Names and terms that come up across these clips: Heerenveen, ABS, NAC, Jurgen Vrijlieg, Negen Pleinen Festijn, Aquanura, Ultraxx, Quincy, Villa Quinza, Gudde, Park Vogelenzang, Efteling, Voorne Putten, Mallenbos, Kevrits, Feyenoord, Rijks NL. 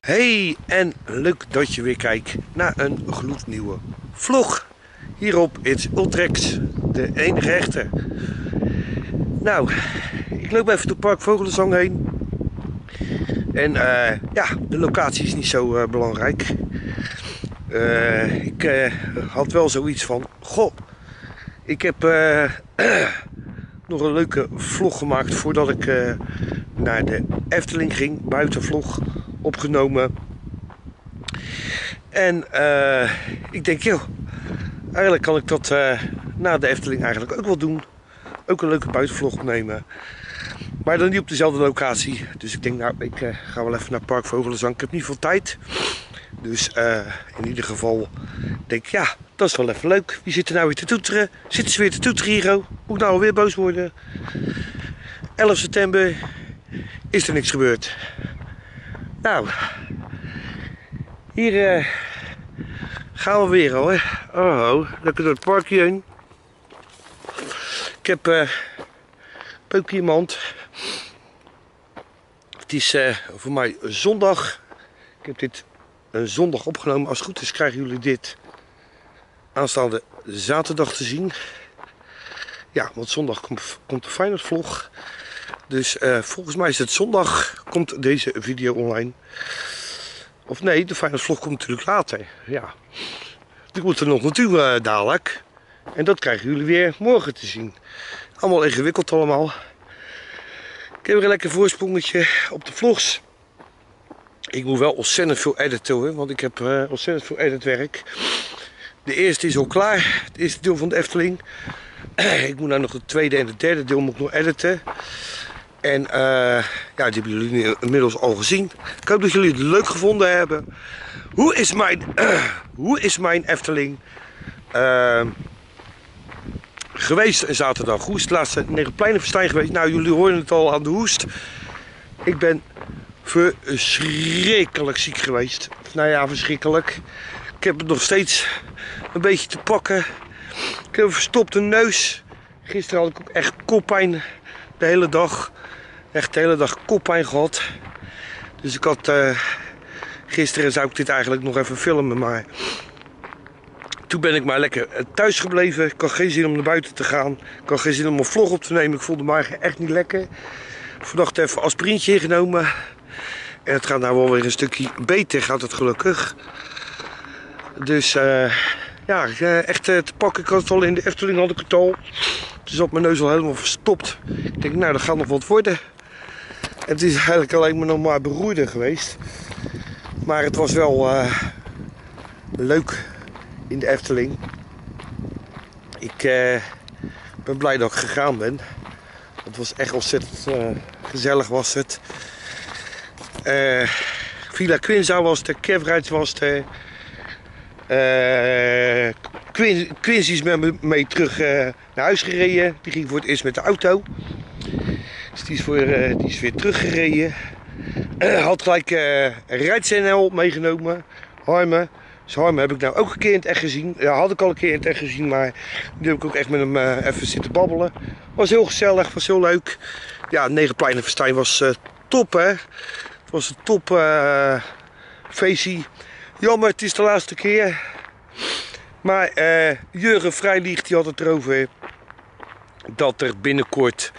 Hey en leuk dat je weer kijkt naar een gloednieuwe vlog hier op Ultraxx, de enige echte. Nou, ik loop even door Park Vogelenzang heen en ja, de locatie is niet zo belangrijk. Ik had wel zoiets van, goh, ik heb nog een leuke vlog gemaakt voordat ik naar de Efteling ging, buitenvlog opgenomen. En ik denk, joh, eigenlijk kan ik dat na de Efteling eigenlijk ook wel doen. Ook een leuke buitenvlog opnemen. Maar dan niet op dezelfde locatie. Dus ik denk, nou, ik ga wel even naar Park Vogelenzang. Ik heb niet veel tijd. Dus in ieder geval denk ik, ja, dat is wel even leuk. Wie zit er nou weer te toeteren? Zitten ze weer te toeteren, Hiro? Moet ik nou alweer boos worden? 11 september is er niks gebeurd. Nou, hier gaan we weer al, hè. Oh, lekker door het parkje heen. Ik heb een pookje in mijn hand. Het is voor mij zondag. Ik heb dit een zondag opgenomen. Als het goed is krijgen jullie dit aanstaande zaterdag te zien. Ja, want zondag komt de Feyenoord vlog. Dus volgens mij is het zondag, komt deze video online. Of nee, de Feyenoord vlog komt natuurlijk later. Ja, die moet er nog naartoe dadelijk. En dat krijgen jullie weer morgen te zien. Allemaal ingewikkeld allemaal. Ik heb weer een lekker voorsprongetje op de vlogs. Ik moet wel ontzettend veel editen hoor, want ik heb ontzettend veel editwerk. De eerste is al klaar, het eerste deel van de Efteling. Ik moet nou nog het tweede en het derde deel moet ik nog editen. En ja, die hebben jullie inmiddels al gezien. Ik hoop dat jullie het leuk gevonden hebben. Hoe is mijn Efteling geweest zaterdag? Hoe is het laatste Negen Pleinen Festijn geweest? Nou, jullie horen het al aan de hoest. Ik ben verschrikkelijk ziek geweest. Nou ja, verschrikkelijk. Ik heb het nog steeds een beetje te pakken. Ik heb een verstopte neus. Gisteren had ik ook echt koppijn. De hele dag. Echt de hele dag koppijn gehad. Dus ik had... gisteren zou ik dit eigenlijk nog even filmen. Maar toen ben ik maar lekker thuis gebleven. Ik had geen zin om naar buiten te gaan. Ik had geen zin om een vlog op te nemen. Ik voelde me eigenlijk echt niet lekker. Vannacht even aspirintje ingenomen. En het gaat nou wel weer een stukje beter. Gaat het gelukkig. Dus... ja, echt te pakken. Ik had het al in de Efteling, had ik het al. Toen zat mijn neus al helemaal verstopt. Ik denk, nou, dat gaat nog wat worden. En het is eigenlijk alleen maar nog maar beroerder geweest. Maar het was wel leuk in de Efteling. Ik ben blij dat ik gegaan ben. Het was echt ontzettend gezellig was het. Villa Quinza was het, Kevrits was het. Quincy is met me mee terug naar huis gereden. Die ging voor het eerst met de auto. Dus die is weer teruggereden. Had gelijk Rijks NL meegenomen. Harme. Dus Harme heb ik nou ook een keer in het echt gezien. Ja, had ik al een keer in het echt gezien, maar nu heb ik ook echt met hem even zitten babbelen. Was heel gezellig, was heel leuk. Ja, Negen Pleinen Festijn was top, hè. Het was een top feestje. Jammer, het is de laatste keer. Maar Jurgen Vrijlieg die had het erover dat er binnenkort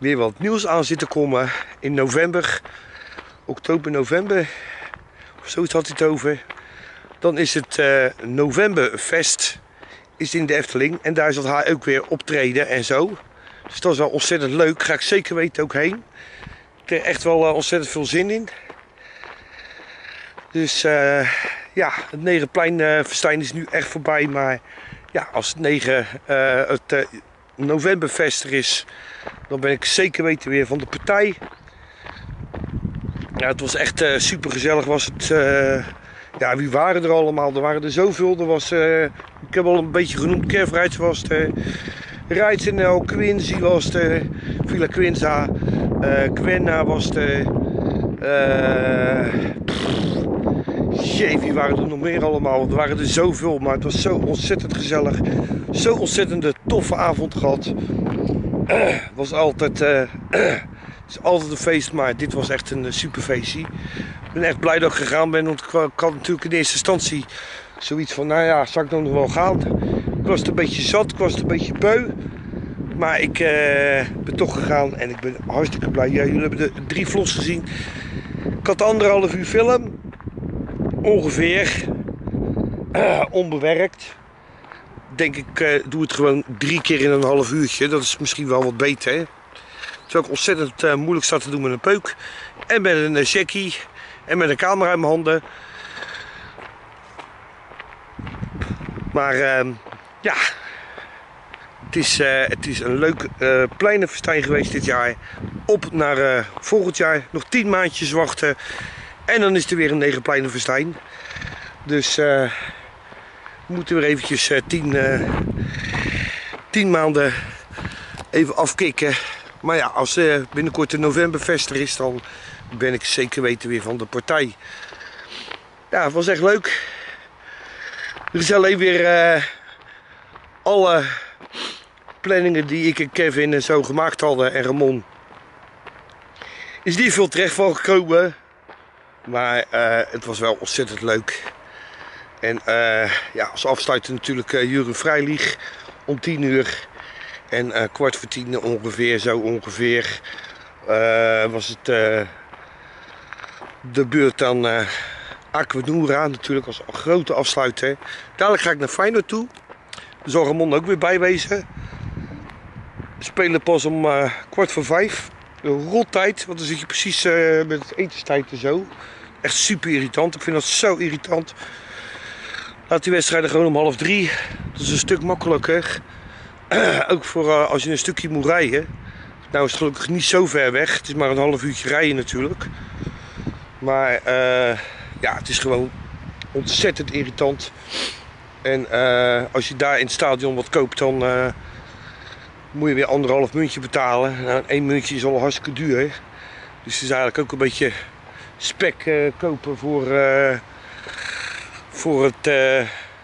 weer wat nieuws aan zit te komen. In november, oktober, november, of zoiets had hij het over. Dan is het Novemberfest is in de Efteling en daar zal hij ook weer optreden en zo. Dus dat is wel ontzettend leuk, ga ik zeker weten ook heen. Ik heb er echt wel ontzettend veel zin in. Dus ja, het Negen Pleinen Festijn is nu echt voorbij, maar ja, als Negen het novemberfest er is, dan ben ik zeker weten weer van de partij. Ja, het was echt super gezellig was het. Ja, wie waren er allemaal? Er waren er zoveel. Er was, ik heb al een beetje genoemd, Kevrits was er, Rijks NL, Quincy was er, Villa Quinza, Aquanura was er. Jee, wie waren er nog meer allemaal? Er waren er zoveel, maar het was zo ontzettend gezellig. Zo ontzettende toffe avond gehad. Was altijd... het is altijd een feest, maar dit was echt een super feestje. Ik ben echt blij dat ik gegaan ben, want ik had natuurlijk in eerste instantie zoiets van, nou ja, zal ik dan nog wel gaan? Ik was het een beetje zat, ik was het een beetje beu. Maar ik ben toch gegaan en ik ben hartstikke blij. Ja, jullie hebben de 3 vlogs gezien. Ik had 1,5 uur film. Ongeveer. Onbewerkt. Denk ik, doe het gewoon 3 keer in een half uurtje. Dat is misschien wel wat beter, hè? Terwijl ik ontzettend moeilijk zat te doen met een peuk. En met een checkie. En met een camera in mijn handen. Maar ja. Het is een leuk pleinenfestijn geweest dit jaar. Op naar volgend jaar. Nog 10 maandjes wachten. En dan is er weer een Negen Pleinen Festijn. Dus we moeten weer eventjes 10 maanden even afkicken. Maar ja, als binnenkort de novemberfest er is, dan ben ik zeker weten weer van de partij. Ja, het was echt leuk. Er is alleen weer alle planningen die ik en Kevin en zo gemaakt hadden en Ramon. Is niet veel terecht van gekomen. Maar het was wel ontzettend leuk. En ja, als afsluiter natuurlijk Jurgen Vrijlieg om 10 uur. En 10:15 ongeveer, zo ongeveer, was het de beurt aan Aquanura natuurlijk als grote afsluiter. Dadelijk ga ik naar Feyenoord toe. Er zal Ramon ook weer bijwezen. We spelen pas om 4:45. Een rottijd, want dan zit je precies met het etenstijd en zo. Echt super irritant, ik vind dat zo irritant. Laat die wedstrijden gewoon om 2:30. Dat is een stuk makkelijker. Ook voor als je een stukje moet rijden. Nou is het gelukkig niet zo ver weg. Het is maar een half uurtje rijden natuurlijk. Maar ja, het is gewoon ontzettend irritant. En als je daar in het stadion wat koopt, dan moet je weer 1,5 muntje betalen. Nou, 1 muntje is al hartstikke duur. Hè? Dus het is eigenlijk ook een beetje spek kopen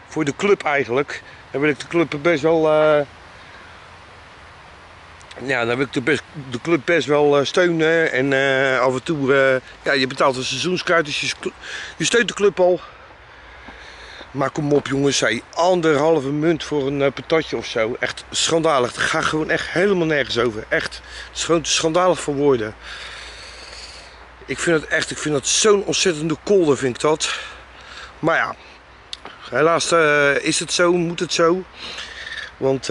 voor de club eigenlijk. Dan wil ik de club best wel, ja, dan wil ik de club best wel steunen. En af en toe, ja, je betaalt een seizoenskaart, dus je steunt de club al. Maar kom op jongens, zei 1,5 munt voor een patatje of zo. Echt schandalig. Dat gaat gewoon echt helemaal nergens over. Echt, het is gewoon schandalig voor woorden. Ik vind het echt, ik vind dat zo'n ontzettende kolder, vind ik dat. Maar ja. Helaas is het zo, moet het zo, want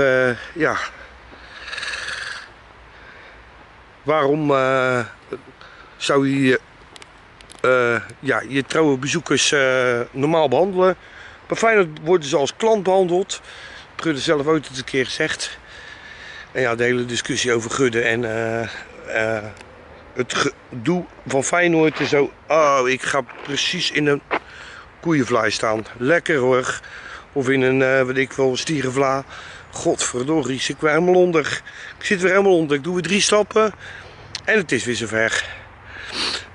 ja, waarom zou je ja, je trouwe bezoekers normaal behandelen? Bij Feyenoord worden ze als klant behandeld, Gudde zelf ooit het een keer gezegd. En ja, de hele discussie over Gudde en het gedoe van Feyenoord en zo, oh, ik ga precies in een... koeienvlaai staan. Lekker hoor. Of in een, weet ik wel, stierenvla. Godverdorie, zit ik weer helemaal onder. Ik zit weer helemaal onder. Ik doe weer 3 stappen. En het is weer zover.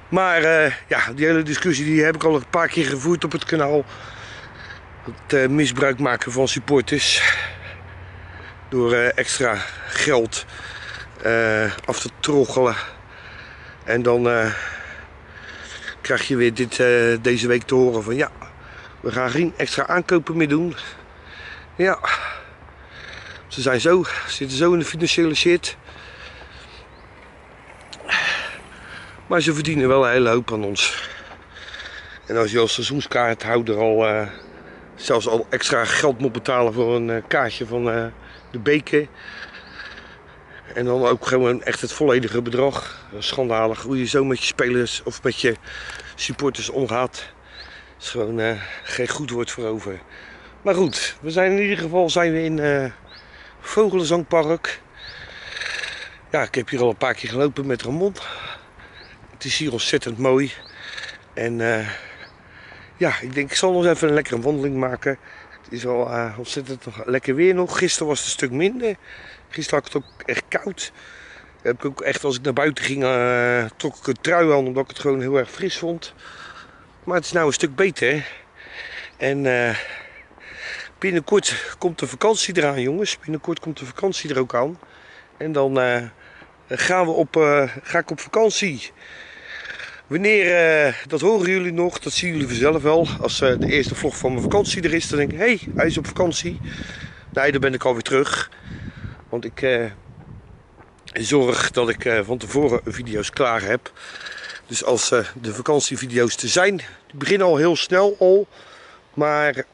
Maar ja, die hele discussie die heb ik al een paar keer gevoerd op het kanaal. Het misbruik maken van supporters. Door extra geld af te troggelen. En dan... krijg je weer deze week te horen van ja, we gaan geen extra aankopen meer doen. Ja, ze zijn zo, zitten zo in de financiële shit. Maar ze verdienen wel een hele hoop aan ons. En als je als seizoenskaarthouder al zelfs al extra geld moet betalen voor een kaartje van de beker. En dan ook gewoon echt het volledige bedrag. Schandalig hoe je zo met je spelers of met je supporters omgaat. Is gewoon geen goed woord voor over. Maar goed, we zijn in ieder geval in Vogelenzangpark. Ja, ik heb hier al een paar keer gelopen met Ramon. Het is hier ontzettend mooi. En ja, ik denk ik zal nog even een lekkere wandeling maken. Het is wel ontzettend lekker weer nog. Gisteren was het een stuk minder. Gisteren had ik het ook echt koud. Heb ik ook echt, als ik naar buiten ging, trok ik een trui aan omdat ik het gewoon heel erg fris vond. Maar het is nou een stuk beter. En binnenkort komt de vakantie eraan, jongens. Binnenkort komt de vakantie er ook aan. En dan ga ik op vakantie. Wanneer, dat horen jullie nog, dat zien jullie vanzelf wel. Als de eerste vlog van mijn vakantie er is, dan denk ik, hé, hij is op vakantie. Nee, dan ben ik alweer terug. Want ik zorg dat ik van tevoren video's klaar heb. Dus als de vakantievideo's te zijn, die beginnen al heel snel al. Maar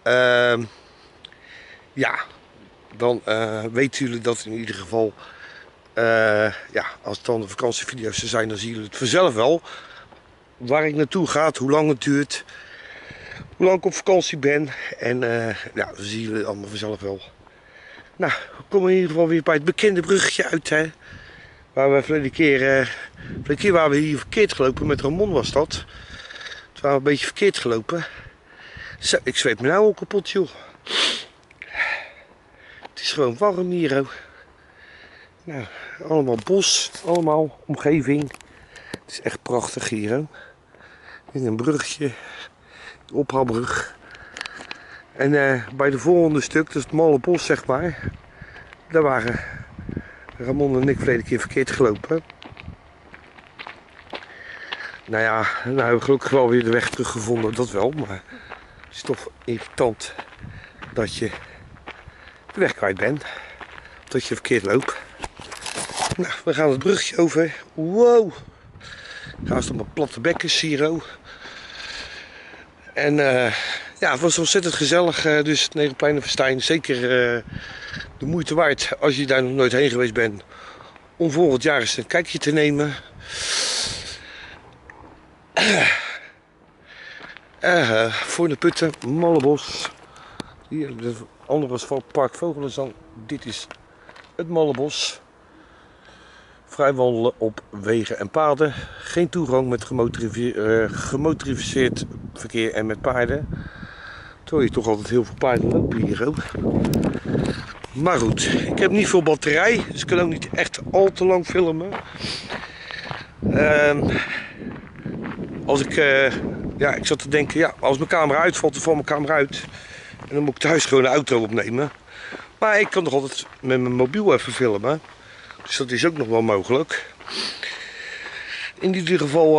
ja, dan weten jullie dat in ieder geval. Ja, als het dan de vakantievideo's er zijn, dan zien jullie het vanzelf wel. Waar ik naartoe ga, hoe lang het duurt, hoe lang ik op vakantie ben. En ja, dat zien jullie allemaal vanzelf wel. Nou, we komen in ieder geval weer bij het bekende bruggetje uit. Hè? Waar we vorige keer waren we hier verkeerd gelopen. Met Ramon was dat. Toen waren we een beetje verkeerd gelopen. Zo, ik zweet me nou al kapot, joh. Het is gewoon warm hier ook. Nou, allemaal bos, allemaal omgeving. Het is echt prachtig hier ook. In een bruggetje, de ophaalbrug. En bij de volgende stuk, dat is het Mallenbos, zeg maar. Daar waren Ramon en ik verleden keer verkeerd gelopen. Nou ja, nou hebben we gelukkig wel weer de weg teruggevonden, dat wel. Maar het is toch irritant dat je de weg kwijt bent. Dat je verkeerd loopt. Nou, we gaan het brugje over. Wow! Gaast op mijn platte bekken, Siro. En ja, het was ontzettend gezellig. Dus het Negen Pleinen Festijn. Zeker de moeite waard als je daar nog nooit heen geweest bent. Om volgend jaar eens een kijkje te nemen. Voorne Putten, Mallenbos. Hier, het andere was van Park Vogelenzang. Dit is het Mallenbos. Vrij wandelen op wegen en paden. Geen toegang met gemotoriseerd verkeer en met paarden. Terwijl je toch altijd heel veel paarden lopen hier ook. Maar goed, ik heb niet veel batterij. Dus ik kan ook niet echt al te lang filmen. Als ik... ja, ik zat te denken, ja, als mijn camera uitvalt, dan valt mijn camera uit. En dan moet ik thuis gewoon de auto opnemen. Maar ik kan nog altijd met mijn mobiel even filmen. Dus dat is ook nog wel mogelijk. In ieder geval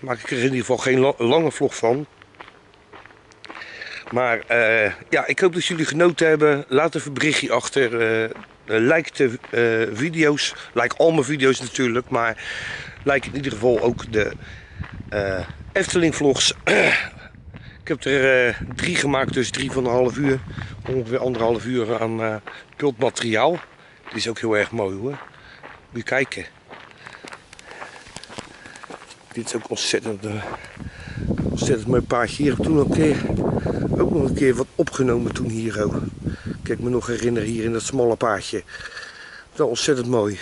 maak ik er in ieder geval geen lange vlog van. Maar ja, ik hoop dat jullie genoten hebben. Laat even een berichtje achter. Like de video's. Like al mijn video's natuurlijk. Maar like in ieder geval ook de Efteling vlogs. Ik heb er 3 gemaakt, dus 3 van een half uur. Ongeveer 1,5 uur aan cultmateriaal. Dit is ook heel erg mooi hoor. Moet je kijken. Dit is ook ontzettend, ontzettend mooi paardje. Hier heb ik toen ook nog een keer wat opgenomen toen hier ook. Kijk, me nog herinneren hier in dat smalle paardje. Dat is ontzettend mooi.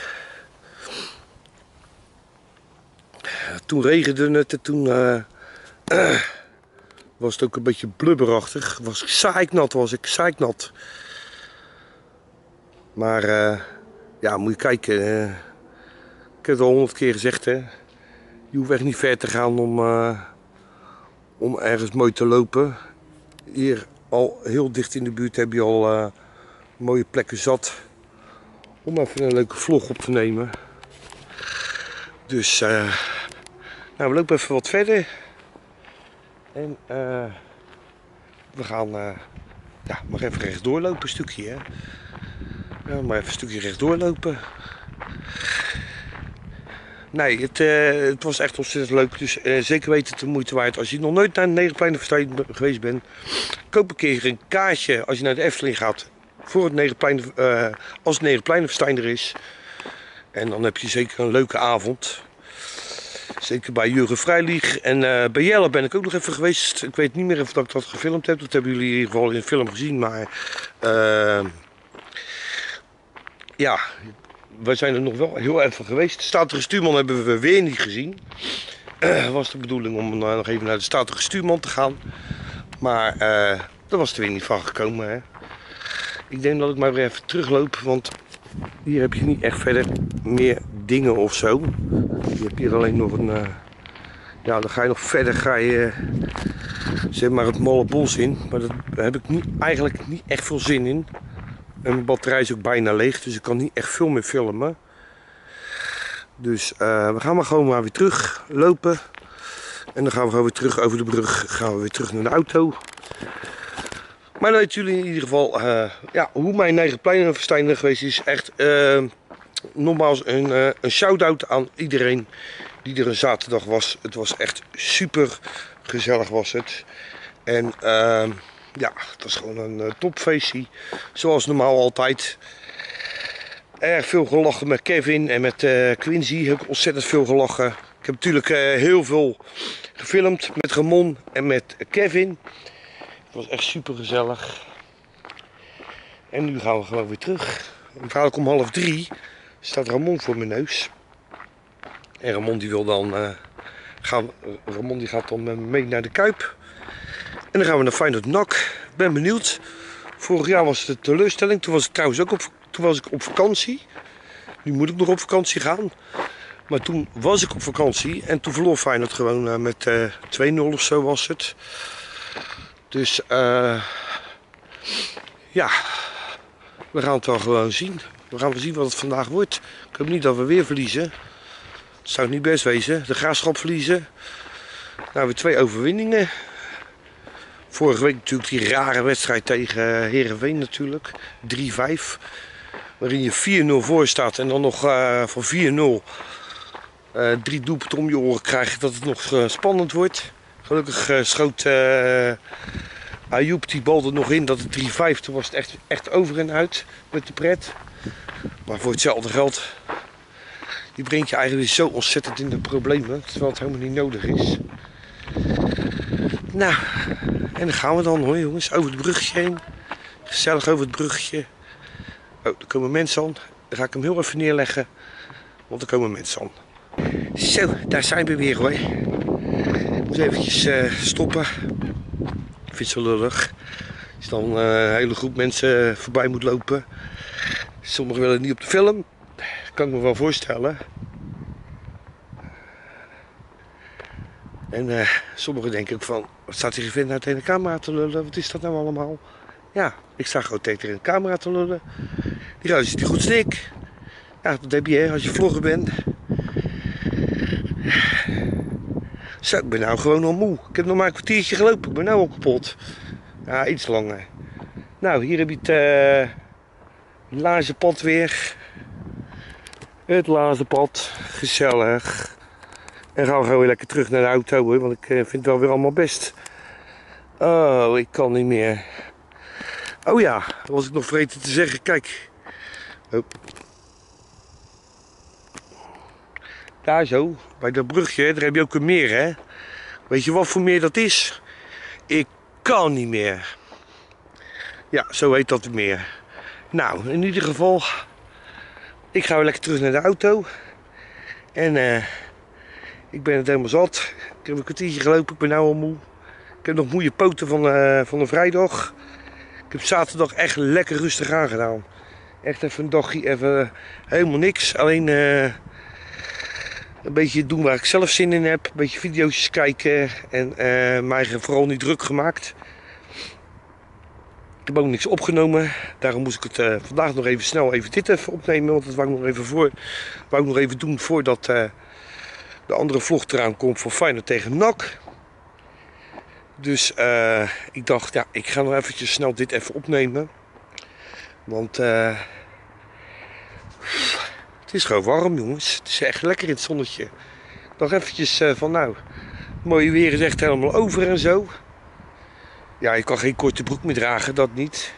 Toen regende het en toen was het ook een beetje blubberachtig. Was ik zeiknat. Maar ja, moet je kijken. Ik heb het al 100 keer gezegd, hè. Je hoeft echt niet ver te gaan om ergens mooi te lopen. Hier al heel dicht in de buurt heb je al mooie plekken zat. Om even een leuke vlog op te nemen. Dus nou, we lopen even wat verder. En we gaan ja, maar even rechtdoor lopen een stukje, hè. Ja, maar even een stukje rechtdoor lopen. Nee, het was echt ontzettend leuk. Dus zeker weten het de moeite waard. Als je nog nooit naar de Negen Pleinen Festijn geweest bent, koop een keer een kaartje als je naar de Efteling gaat. Voor het Negen Pleinen, als het Negen Pleinen Festijn er is. En dan heb je zeker een leuke avond. Zeker bij Jurgen Vrijlieg. En bij Jelle ben ik ook nog even geweest. Ik weet niet meer of dat ik dat gefilmd heb. Dat hebben jullie in ieder geval in de film gezien. Maar ja, we zijn er nog wel heel erg van geweest. De statige stuurman hebben we weer niet gezien. Was de bedoeling om nog even naar de statige stuurman te gaan. Maar daar was er weer niet van gekomen. Hè. Ik denk dat ik maar weer even terugloop. Want hier heb je niet echt verder meer dingen of zo. Je hebt hier alleen nog een... ja, dan ga je nog verder, ga je zeg maar het Mallenbos in. Maar daar heb ik eigenlijk niet echt veel zin in. En mijn batterij is ook bijna leeg, dus ik kan niet echt veel meer filmen. Dus we gaan maar gewoon weer terug lopen. En dan gaan we gewoon weer terug over de brug. Gaan we weer terug naar de auto. Maar dan weten jullie in ieder geval ja, hoe mijn Negen Pleinen Festijn geweest is. Echt nogmaals een shout-out aan iedereen die er een zaterdag was. Het was echt super gezellig was het. En ja, het was gewoon een topfeestje. Zoals normaal altijd. Erg veel gelachen met Kevin en met Quincy. Heb ik ontzettend veel gelachen. Ik heb natuurlijk heel veel gefilmd met Ramon en met Kevin. Het was echt super gezellig. En nu gaan we gewoon weer terug. En vaak om 14:30 staat Ramon voor mijn neus. En Ramon die wil dan Ramon die gaat dan mee naar de Kuip. En dan gaan we naar Feyenoord NAC. Ik ben benieuwd. Vorig jaar was het een teleurstelling. Toen was ik trouwens ook op vakantie. Nu moet ik nog op vakantie gaan. Maar toen was ik op vakantie. En toen verloor Feyenoord gewoon met 2-0 of zo was het. Dus ja, we gaan het wel gewoon zien. We gaan wel zien wat het vandaag wordt. Ik hoop niet dat we weer verliezen. Dat zou niet best wezen. De Graafschap verliezen. Nou, weer 2 overwinningen. Vorige week natuurlijk die rare wedstrijd tegen Heerenveen natuurlijk. 3-5. Waarin je 4-0 voor staat en dan nog voor 4-0 drie doelpunten om je oren krijgt dat het nog spannend wordt. Gelukkig schoot Ayoub die bal er nog in dat het 3-5. Toen was het echt over en uit met de pret. Maar voor hetzelfde geld, die brengt je eigenlijk weer zo ontzettend in de problemen. Terwijl het helemaal niet nodig is. Nou, en dan gaan we dan hoor jongens, over het bruggetje heen. Gezellig over het bruggetje. Oh, er komen mensen aan. Dan ga ik hem heel even neerleggen, want er komen mensen aan. Zo, daar zijn we weer hoor. Ik moet eventjes stoppen. Ik vind het zo lullig. Als dan een hele groep mensen voorbij moet lopen. Sommigen willen niet op de film. Dat kan ik me wel voorstellen. En sommigen denken ook van, wat staat hier vent nou tegen de camera te lullen? Wat is dat nou allemaal? Ja, ik sta gewoon tegen de camera te lullen. Die ruis is die goed stik. Ja, dat heb je hè, als je vlogger bent. Zo, ik ben nou gewoon al moe. Ik heb nog maar een kwartiertje gelopen. Ik ben nou al kapot. Ja, iets langer. Nou, hier heb je het Lazenpad weer. Het Lazenpad. Gezellig. En gaan we gewoon weer lekker terug naar de auto hoor, want ik vind het wel weer allemaal best. Oh, ik kan niet meer. Oh ja, dat was ik nog vergeten te zeggen. Kijk. Oh. Daar zo, bij dat brugje, daar heb je ook een meer hè. Weet je wat voor meer dat is? Ik kan niet meer. Ja, zo heet dat meer. Nou, in ieder geval, ik ga weer lekker terug naar de auto. En ik ben het helemaal zat. Ik heb een kwartiertje gelopen, ik ben nu al moe. Ik heb nog moeie poten van de vrijdag. Ik heb zaterdag echt lekker rustig aangedaan. Echt even een dagje, even helemaal niks. Alleen een beetje doen waar ik zelf zin in heb. Een beetje video's kijken en mij vooral niet druk gemaakt. Ik heb ook niks opgenomen. Daarom moest ik het vandaag nog even snel dit opnemen. Want dat wou ik nog even, doen voordat... de andere vlog eraan komt van Feyenoord tegen NAC. Dus ik dacht, ja, ik ga nog eventjes snel dit even opnemen. Want het is gewoon warm jongens. Het is echt lekker in het zonnetje. Ik dacht eventjes van nou, het mooie weer is echt helemaal over en zo. Ja, je kan geen korte broek meer dragen, dat niet.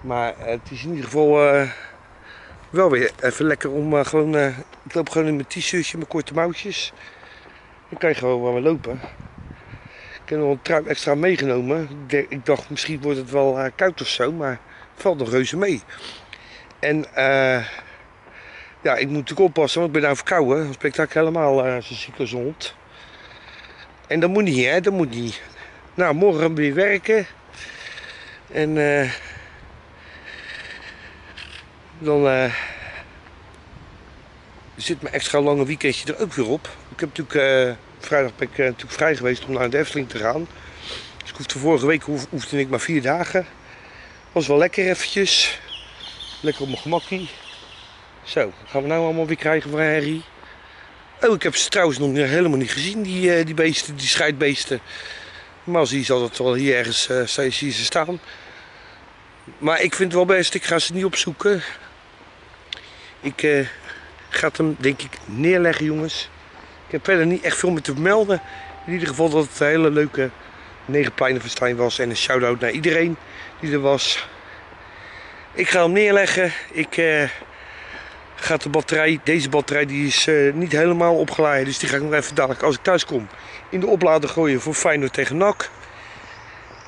Maar het is in ieder geval... wel weer even lekker om gewoon, ik loop gewoon in mijn t-shirtje, mijn korte mouwtjes. Dan kan je gewoon waar we lopen. Ik heb nog een trui extra meegenomen. Ik dacht misschien wordt het wel koud of zo, maar het valt nog reuze mee. En ja, ik moet natuurlijk oppassen, want ik ben daar verkouden. Dan spreekt ik helemaal zo'n zieke hond. En dat moet niet, hè? Dat moet niet. Nou, morgen weer werken. En dan zit mijn extra lange weekendje er ook weer op. Ik heb natuurlijk, vrijdag ben ik natuurlijk vrij geweest om naar de Efteling te gaan. Dus ik hoefde vorige week hoefde ik maar 4 dagen. Was wel lekker eventjes. Lekker op mijn gemakkie. Zo, wat gaan we nou allemaal weer krijgen van herrie? Oh, ik heb ze trouwens nog helemaal niet gezien, die beesten, die scheidbeesten. Maar zie je ze altijd wel hier ergens zie je ze staan. Maar ik vind het wel best, ik ga ze niet opzoeken. Ik ga het hem denk ik neerleggen, jongens. Ik heb verder niet echt veel meer te melden. In ieder geval dat het een hele leuke Negen Pleinen Festijn was. En een shout-out naar iedereen die er was. Ik ga hem neerleggen. Ik ga de batterij, deze batterij die is niet helemaal opgeladen. Dus die ga ik nog even dadelijk, als ik thuis kom, in de oplader gooien voor Feyenoord tegen NAC.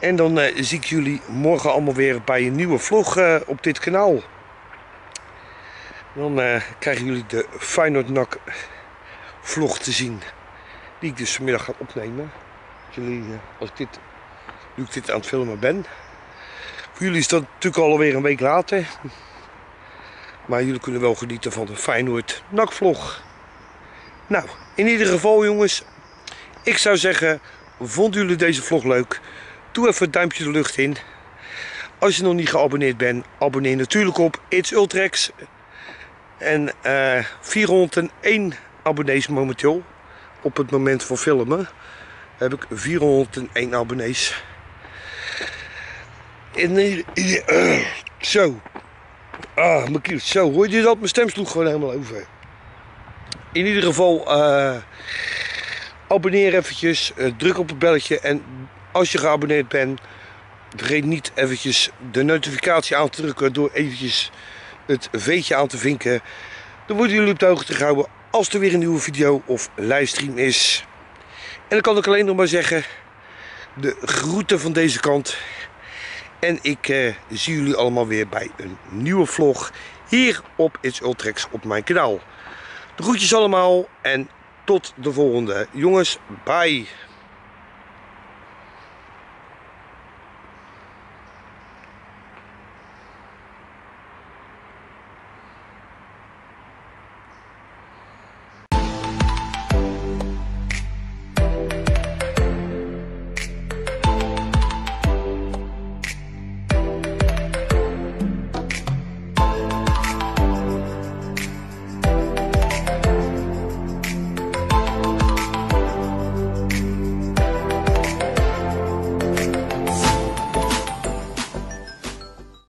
En dan zie ik jullie morgen allemaal weer bij een nieuwe vlog op dit kanaal. Dan krijgen jullie de Feyenoord-NAC vlog te zien. Die ik dus vanmiddag ga opnemen. Nu ik dit aan het filmen ben. Voor jullie is dat natuurlijk alweer een week later. Maar jullie kunnen wel genieten van de Feyenoord-NAC vlog. Nou, in ieder geval jongens. Ik zou zeggen, vonden jullie deze vlog leuk? Doe even het duimpje de lucht in. Als je nog niet geabonneerd bent, abonneer natuurlijk op It's Ultraxx. En 401 abonnees momenteel. Op het moment van filmen heb ik 401 abonnees. Zo. Ah, mijn kiel. Zo, hoor je dat? Mijn stem sloeg gewoon helemaal over. In ieder geval, abonneer eventjes. Druk op het belletje. En als je geabonneerd bent, vergeet niet eventjes de notificatie aan te drukken. Door eventjes het veetje aan te vinken. Dan worden jullie op de hoogte gehouden als er weer een nieuwe video of livestream is. En dan kan ik alleen nog maar zeggen, de groeten van deze kant. En ik zie jullie allemaal weer bij een nieuwe vlog hier op It's Ultraxx op mijn kanaal. De groetjes allemaal en tot de volgende. Jongens, bye!